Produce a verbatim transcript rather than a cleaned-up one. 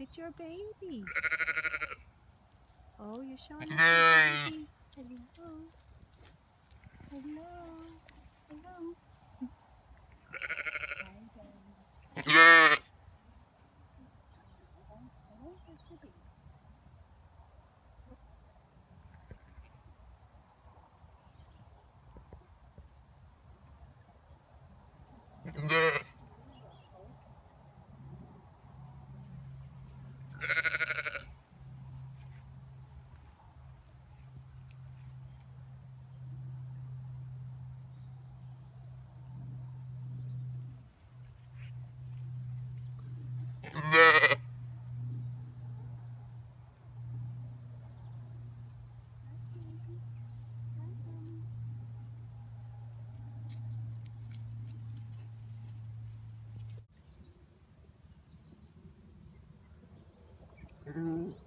Look at your baby. Oh, you're showing your baby. Hello. Hello. Hello. Mm-hmm.